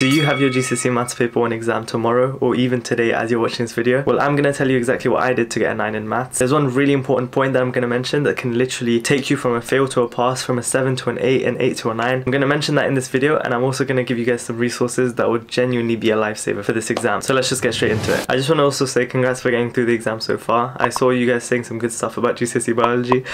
Do you have your GCSE Maths paper 1 exam tomorrow, or even today as you're watching this video? Well, I'm going to tell you exactly what I did to get a 9 in Maths. There's one really important point that I'm going to mention that can literally take you from a fail to a pass, from a 7 to an 8, and 8 to a 9. I'm going to mention that in this video, and I'm also going to give you guys some resources that will genuinely be a lifesaver for this exam. So let's just get straight into it. I just want to also say congrats for getting through the exam so far. I saw you guys saying some good stuff about GCSE Biology.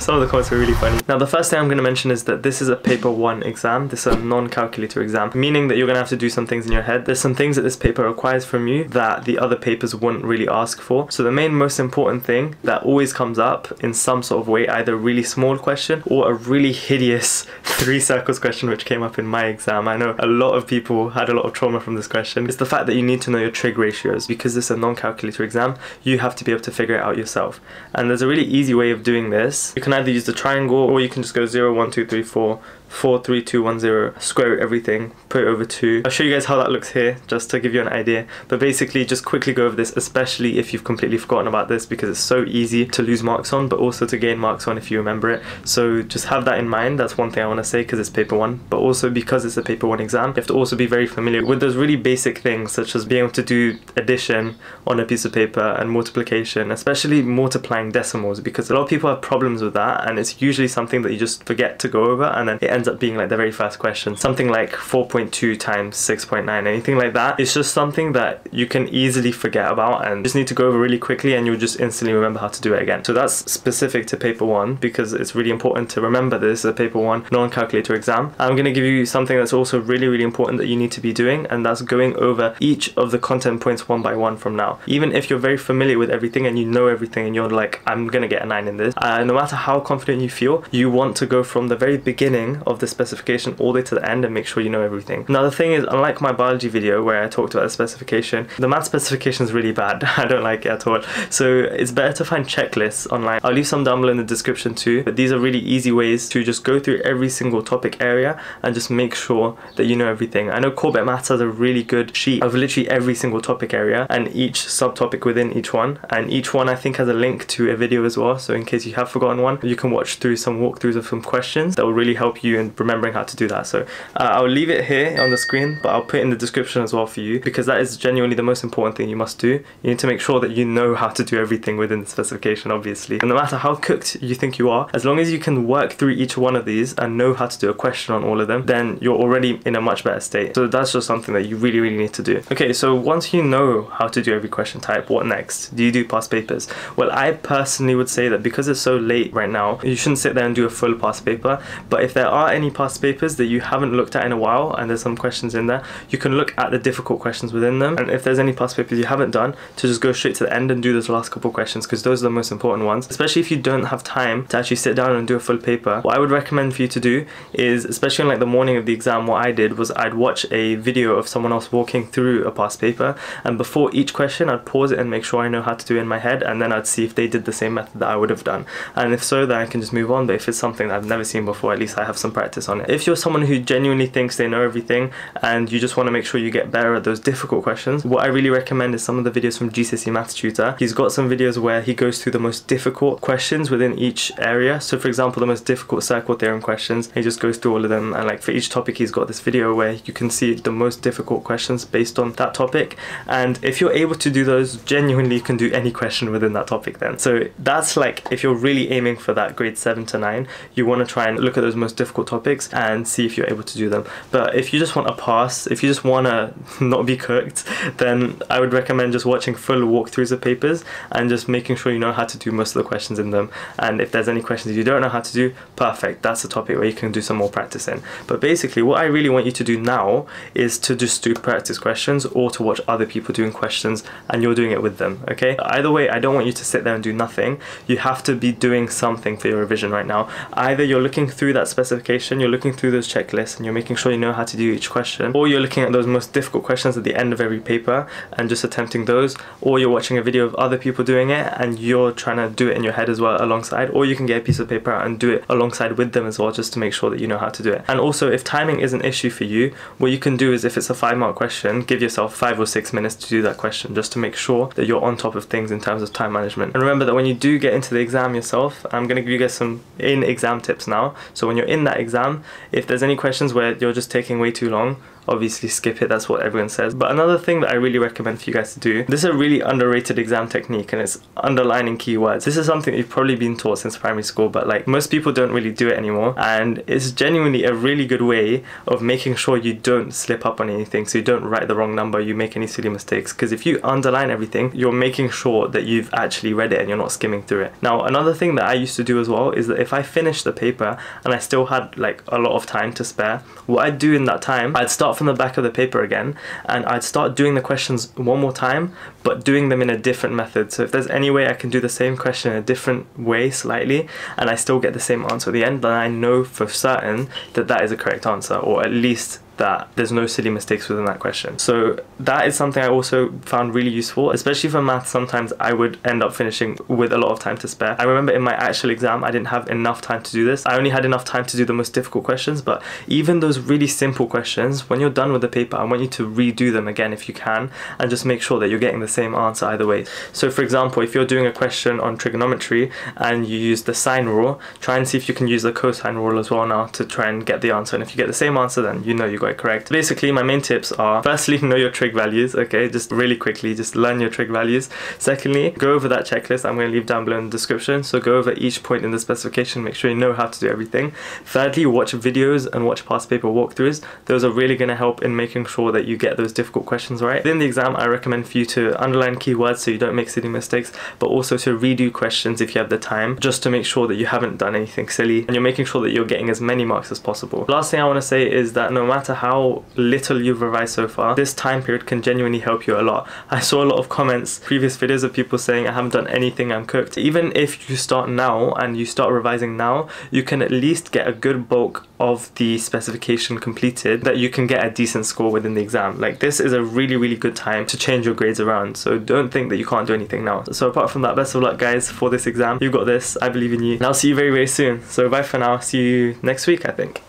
Some of the comments were really funny. Now, the first thing I'm going to mention is that this is a paper 1 exam. This is a non-calculator exam, meaning that you're going to have to do some things in your head. There's some things that this paper requires from you that the other papers wouldn't really ask for. So the main most important thing that always comes up in some sort of way, either a really small question or a really hideous 3 circles question, which came up in my exam. I know a lot of people had a lot of trauma from this question. It's the fact that you need to know your trig ratios. Because this is a non-calculator exam, you have to be able to figure it out yourself. And there's a really easy way of doing this. You can either use the triangle, or you can just go 0, 1, 2, 3, 4, 4, 3, 2, 1, 0, square root everything, put it over 2. I'll show you guys how that looks here, just to give you an idea. But basically, just quickly go over this, especially if you've completely forgotten about this, because it's so easy to lose marks on, but also to gain marks on if you remember it. So just have that in mind. That's one thing I want to say, because it's paper 1, but also because it's a paper 1 exam, you have to also be very familiar with those really basic things, such as being able to do addition on a piece of paper and multiplication, especially multiplying decimals, because a lot of people have problems with that, and it's usually something that you just forget to go over, and then it ends up being like the very first question, something like 4.2 times 6.9, anything like that. It's just something that you can easily forget about and just need to go over really quickly, and you'll just instantly remember how to do it again. So that's specific to paper 1, because it's really important to remember this is a paper 1 non-calculator exam. I'm going to give you something that's also really, really important that you need to be doing, and that's going over each of the content points one by one from now. Even if you're very familiar with everything and you know everything and you're like, I'm going to get a 9 in this, no matter how confident you feel, you want to go from the very beginning of the specification all the way to the end and make sure you know everything. Now, the thing is, unlike my biology video where I talked about the specification, the math specification is really bad. I don't like it at all. So it's better to find checklists online. I'll leave some down below in the description too, but these are really easy ways to just go through every single topic area and just make sure that you know everything. I know Corbett Maths has a really good sheet of literally every single topic area and each subtopic within each one, and each one I think has a link to a video as well, so in case you have forgotten one, you can watch through some walkthroughs of some questions that will really help you in remembering how to do that. So I'll leave it here on the screen, but I'll put it in the description as well for you, because that is genuinely the most important thing you must do. You need to make sure that you know how to do everything within the specification, obviously, and no matter how cooked you think you are, as long as you can work through each one of these and know how to do a question on all of them, then you're already in a much better state. So that's just something that you really, really need to do. Okay, so once you know how to do every question type, what next? Do you do past papers? Well, I personally would say that because it's so late right now, you shouldn't sit there and do a full past paper, but if there are any past papers that you haven't looked at in a while and there's some questions in there, you can look at the difficult questions within them, and if there's any past papers you haven't done, to just go straight to the end and do those last couple questions, because those are the most important ones. Especially if you don't have time to actually sit down and do a full paper, what I would recommend for you to do is, especially on like the morning of the exam, what I did was I'd watch a video of someone else walking through a past paper, and before each question I'd pause it and make sure I know how to do it in my head, and then I'd see if they did the same method that I would have done, and if so, then I can just move on. But if it's something that I've never seen before, at least I have some practice on it. If you're someone who genuinely thinks they know everything and you just want to make sure you get better at those difficult questions, what I really recommend is some of the videos from GCSE Maths Tutor. He's got some videos where he goes through the most difficult questions within each area. So for example, the most difficult circle theorem questions, he just goes through all of them, and like for each topic he's got this video where you can see the most difficult questions based on that topic, and if you're able to do those, genuinely you can do any question within that topic then. So that's like, if you're really aiming for that grade 7 to 9, you want to try and look at those most difficult topics and see if you're able to do them. But if you just want a pass, if you just want to not be cooked, then I would recommend just watching full walkthroughs of papers and just making sure you know how to do most of the questions in them, and if there's any questions you don't know how to do, perfect, that's a topic where you can do some more practice in. But basically what I really want you to do now is to just do practice questions, or to watch other people doing questions and you're doing it with them, okay? Either way, I don't want you to sit there and do nothing. You have to be doing something for your revision right now. Either you're looking through that specification, you're looking through those checklists and you're making sure you know how to do each question, or you're looking at those most difficult questions at the end of every paper and just attempting those, or you're watching a video of other people doing it and you're trying to do it in your head as well alongside, or you can get a piece of paper out and do it alongside with them as well, just to make sure that you know how to do it. And also, if timing is an issue for you, what you can do is, if it's a 5-mark question, give yourself 5 or 6 minutes to do that question, just to make sure that you're on top of things in terms of time management. And remember that when you do get into the exam yourself, I'm going to give you guys some in-exam tips now. So when you're in that exam, if there's any questions where you're just taking way too long, obviously skip it, that's what everyone says. But another thing that I really recommend for you guys to do, this is a really underrated exam technique, and it's underlining keywords. This is something that you've probably been taught since primary school, but like most people don't really do it anymore, and it's genuinely a really good way of making sure you don't slip up on anything, so you don't write the wrong number, you make any silly mistakes, because if you underline everything, you're making sure that you've actually read it and you're not skimming through it. Now, another thing that I used to do as well is that if I finished the paper and I still had like a lot of time to spare, what I'd do in that time, I'd start from the back of the paper again, and I'd start doing the questions one more time, but doing them in a different method. So if there's any way I can do the same question in a different way slightly, and I still get the same answer at the end, then I know for certain that that is a correct answer, or at least that there's no silly mistakes within that question. So that is something I also found really useful, especially for math. Sometimes I would end up finishing with a lot of time to spare. I remember in my actual exam, I didn't have enough time to do this. I only had enough time to do the most difficult questions, but even those really simple questions, when you're done with the paper, I want you to redo them again if you can, and just make sure that you're getting the same answer either way. So for example, if you're doing a question on trigonometry and you use the sine rule, try and see if you can use the cosine rule as well now to try and get the answer. And if you get the same answer, then you know you got it correct. Basically, my main tips are, firstly, know your trig values, okay? Just really quickly, just learn your trig values. Secondly, go over that checklist I'm going to leave down below in the description. So go over each point in the specification, make sure you know how to do everything. Thirdly, watch videos and watch past paper walkthroughs. Those are really going to help in making sure that you get those difficult questions right. Within the exam, I recommend for you to underline keywords so you don't make silly mistakes, but also to redo questions if you have the time, just to make sure that you haven't done anything silly and you're making sure that you're getting as many marks as possible. Last thing I want to say is that no matter how little you've revised so far, this time period can genuinely help you a lot. I saw a lot of comments, previous videos, of people saying I haven't done anything, I'm cooked. Even if you start now and you start revising now, you can at least get a good bulk of the specification completed that you can get a decent score within the exam. Like, this is a really, really good time to change your grades around, so don't think that you can't do anything now. So apart from that, best of luck guys for this exam. You've got this, I believe in you, and I'll see you very, very soon. So bye for now, see you next week I think.